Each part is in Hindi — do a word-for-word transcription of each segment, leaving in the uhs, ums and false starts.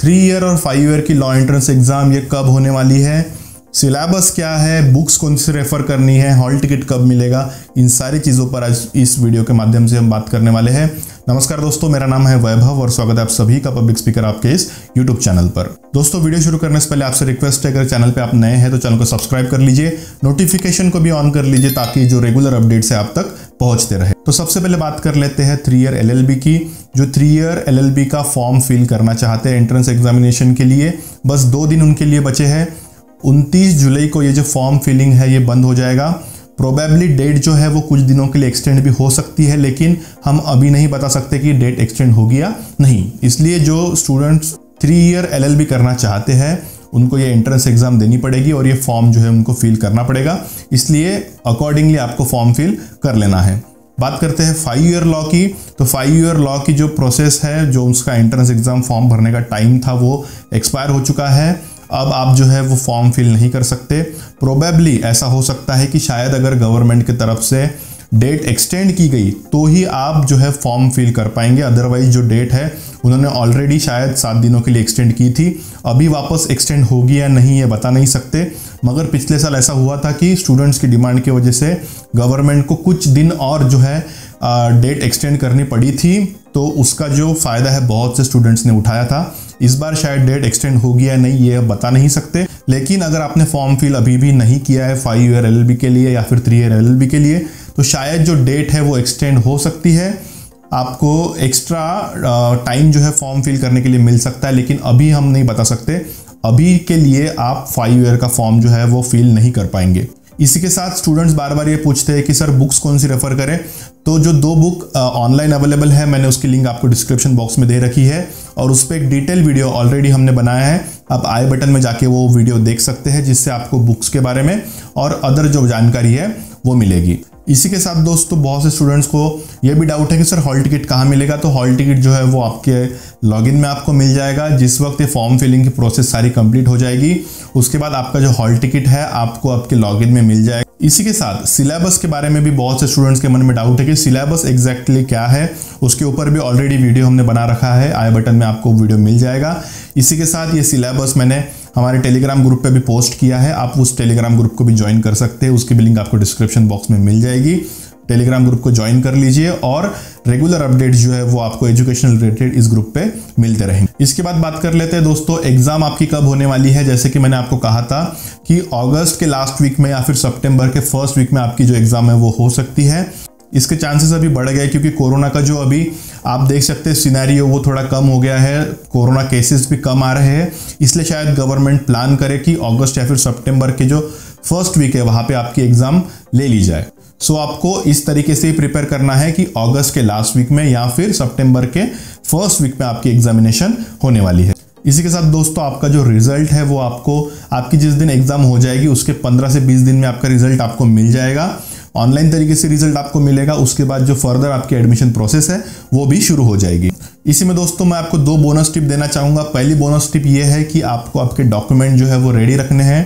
थ्री ईयर और फाइव ईयर की लॉ एंट्रेंस एग्जाम ये कब होने वाली है, सिलेबस क्या है, बुक्स कौन से रेफर करनी है, हॉल टिकट कब मिलेगा, इन सारी चीज़ों पर आज इस वीडियो के माध्यम से हम बात करने वाले हैं। नमस्कार दोस्तों, मेरा नाम है वैभव और स्वागत है आप सभी का पब्लिक स्पीकर आपके इस यूट्यूब चैनल पर। दोस्तों, वीडियो शुरू करने से पहले आपसे रिक्वेस्ट है, अगर चैनल पे आप नए हैं तो चैनल को सब्सक्राइब कर लीजिए, नोटिफिकेशन को भी ऑन कर लीजिए ताकि जो रेगुलर अपडेट्स है आप तक पहुंचते रहे। तो सबसे पहले बात कर लेते हैं three year L L B की। जो three year L L B का फॉर्म फिल करना चाहते हैं एंट्रेंस एग्जामिनेशन के लिए, बस दो दिन उनके लिए बचे हैं। उनतीस जुलाई को ये जो फॉर्म फिलिंग है ये बंद हो जाएगा। प्रोबेबली डेट जो है वो कुछ दिनों के लिए एक्सटेंड भी हो सकती है, लेकिन हम अभी नहीं बता सकते कि डेट एक्सटेंड होगी या नहीं। इसलिए जो स्टूडेंट्स थ्री ईयर एलएलबी करना चाहते हैं उनको ये एंट्रेंस एग्जाम देनी पड़ेगी और ये फॉर्म जो है उनको फिल करना पड़ेगा, इसलिए अकॉर्डिंगली आपको फॉर्म फिल कर लेना है। बात करते हैं फाइव ईयर लॉ की। तो फाइव ईयर लॉ की जो प्रोसेस है, जो उसका एंट्रेंस एग्जाम फॉर्म भरने का टाइम था वो एक्सपायर हो चुका है। अब आप जो है वो फॉर्म फिल नहीं कर सकते। प्रोबेबली ऐसा हो सकता है कि शायद अगर गवर्नमेंट की तरफ से डेट एक्सटेंड की गई तो ही आप जो है फॉर्म फिल कर पाएंगे, अदरवाइज जो डेट है उन्होंने ऑलरेडी शायद सात दिनों के लिए एक्सटेंड की थी। अभी वापस एक्सटेंड होगी या नहीं ये बता नहीं सकते, मगर पिछले साल ऐसा हुआ था कि स्टूडेंट्स की डिमांड की वजह से गवर्नमेंट को कुछ दिन और जो है डेट एक्सटेंड करनी पड़ी थी, तो उसका जो फ़ायदा है बहुत से स्टूडेंट्स ने उठाया था। इस बार शायद डेट एक्सटेंड होगी या नहीं ये बता नहीं सकते, लेकिन अगर आपने फॉर्म फिल अभी भी नहीं किया है फाइव ईयर एलएलबी के लिए या फिर थ्री ईयर एलएलबी के लिए, तो शायद जो डेट है वो एक्सटेंड हो सकती है। आपको एक्स्ट्रा टाइम जो है फॉर्म फिल करने के लिए मिल सकता है, लेकिन अभी हम नहीं बता सकते। अभी के लिए आप फाइव ईयर का फॉर्म जो है वो फिल नहीं कर पाएंगे। इसी के साथ स्टूडेंट्स बार बार ये पूछते हैं कि सर बुक्स कौन सी रेफर करें, तो जो दो बुक ऑनलाइन अवेलेबल है मैंने उसकी लिंक आपको डिस्क्रिप्शन बॉक्स में दे रखी है और उस पर एक डिटेल वीडियो ऑलरेडी हमने बनाया है। आप आई बटन में जाके वो वीडियो देख सकते हैं, जिससे आपको बुक्स के बारे में और अदर जो जानकारी है वो मिलेगी। इसी के साथ दोस्तों बहुत से स्टूडेंट्स को ये भी डाउट है कि सर हॉल टिकट कहाँ मिलेगा, तो हॉल टिकट जो है वो आपके लॉगिन में आपको मिल जाएगा। जिस वक्त ये फॉर्म फिलिंग की प्रोसेस सारी कंप्लीट हो जाएगी उसके बाद आपका जो हॉल टिकट है आपको आपके लॉगिन में मिल जाएगा। इसी के साथ सिलेबस के बारे में भी बहुत से स्टूडेंट्स के मन में डाउट है कि सिलेबस एग्जैक्टली क्या है, उसके ऊपर भी ऑलरेडी वीडियो हमने बना रखा है, आई बटन में आपको वीडियो मिल जाएगा। इसी के साथ ये सिलेबस मैंने हमारे टेलीग्राम ग्रुप पे भी पोस्ट किया है, आप उस टेलीग्राम ग्रुप को भी ज्वाइन कर सकते हैं, उसकी भी लिंक आपको डिस्क्रिप्शन बॉक्स में मिल जाएगी। टेलीग्राम ग्रुप को ज्वाइन कर लीजिए और रेगुलर अपडेट्स जो है वो आपको एजुकेशनल रिलेटेड इस ग्रुप पे मिलते रहेंगे। इसके बाद बात कर लेते हैं दोस्तों एग्जाम आपकी कब होने वाली है। जैसे कि मैंने आपको कहा था कि अगस्त के लास्ट वीक में या फिर सितंबर के फर्स्ट वीक में आपकी जो एग्जाम है वो हो सकती है। इसके चांसेस अभी बढ़ गए क्योंकि कोरोना का जो अभी आप देख सकते हैं सिनेरियो वो थोड़ा कम हो गया है, कोरोना केसेस भी कम आ रहे हैं, इसलिए शायद गवर्नमेंट प्लान करे कि अगस्त या फिर सितंबर के जो फर्स्ट वीक है वहाँ पे आपकी एग्ज़ाम ले ली जाए। सो आपको इस तरीके से प्रिपेयर करना है कि अगस्त के लास्ट वीक में या फिर सितंबर के फर्स्ट वीक में आपकी एग्जामिनेशन होने वाली है। इसी के साथ दोस्तों आपका जो रिजल्ट है वो आपको आपकी जिस दिन एग्ज़ाम हो जाएगी उसके पंद्रह से बीस दिन में आपका रिजल्ट आपको मिल जाएगा। ऑनलाइन तरीके से रिजल्ट आपको मिलेगा, उसके बाद जो फर्दर आपकी एडमिशन प्रोसेस है वो भी शुरू हो जाएगी। इसी में दोस्तों मैं आपको दो बोनस टिप देना चाहूँगा। पहली बोनस टिप ये है कि आपको आपके डॉक्यूमेंट जो है वो रेडी रखने हैं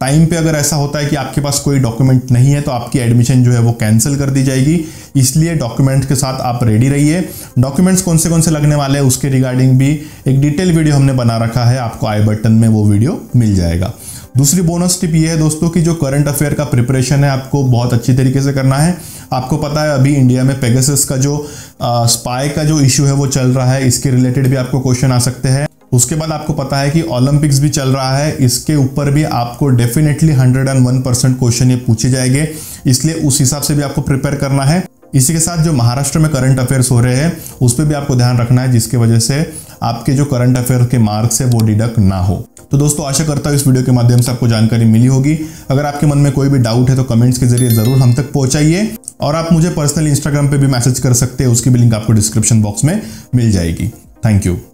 टाइम पे। अगर ऐसा होता है कि आपके पास कोई डॉक्यूमेंट नहीं है तो आपकी एडमिशन जो है वो कैंसिल कर दी जाएगी, इसलिए डॉक्यूमेंट के साथ आप रेडी रहिए। डॉक्यूमेंट्स कौन से कौन से लगने वाले हैं उसके रिगार्डिंग भी एक डिटेल वीडियो हमने बना रखा है, आपको आई बटन में वो वीडियो मिल जाएगा। दूसरी बोनस टिप ये है दोस्तों कि जो करंट अफेयर का प्रिपरेशन है आपको बहुत अच्छी तरीके से करना है। आपको पता है अभी इंडिया में पेगासस का जो आ, स्पाई का जो इशू है वो चल रहा है, इसके रिलेटेड भी आपको क्वेश्चन आ सकते हैं। उसके बाद आपको पता है कि ओलंपिक्स भी चल रहा है, इसके ऊपर भी आपको definitely hundred and one percent question ये पूछे जाएंगे, इसलिए उस हिसाब से भी आपको प्रिपेयर करना है। इसी के साथ जो महाराष्ट्र में करंट अफेयर्स हो रहे हैं उस पर भी आपको ध्यान रखना है, जिसकी वजह से आपके जो करंट अफेयर के मार्क्स है वो डिडक्ट ना हो। तो दोस्तों आशा करता हूँ इस वीडियो के माध्यम से आपको जानकारी मिली होगी। अगर आपके मन में कोई भी डाउट है तो कमेंट्स के जरिए जरूर हम तक पहुंचाइए और आप मुझे पर्सनली इंस्टाग्राम पे भी मैसेज कर सकते हैं, उसकी भी लिंक आपको डिस्क्रिप्शन बॉक्स में मिल जाएगी। Thank you.